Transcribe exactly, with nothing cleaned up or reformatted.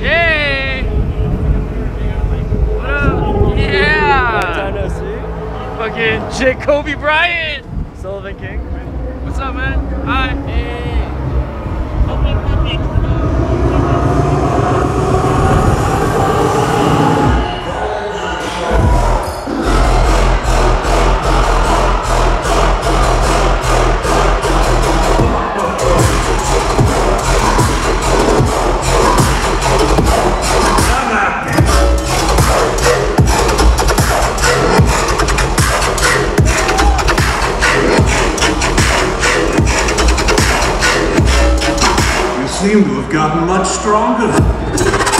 Hey! What up? Yeah! Fucking J. Kobe Bryant! Sullivan King. What's up, man? Hi. Seem to have gotten much stronger.